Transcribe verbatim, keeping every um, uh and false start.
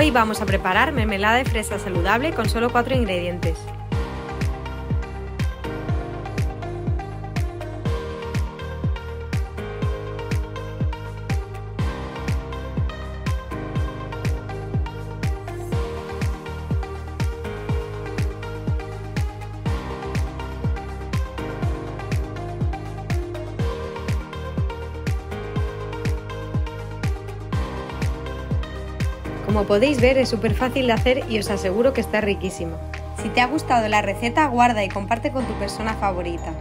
Hoy vamos a preparar mermelada de fresa saludable con solo cuatro ingredientes. Como podéis ver, es súper fácil de hacer y os aseguro que está riquísimo. Si te ha gustado la receta, guarda y comparte con tu persona favorita.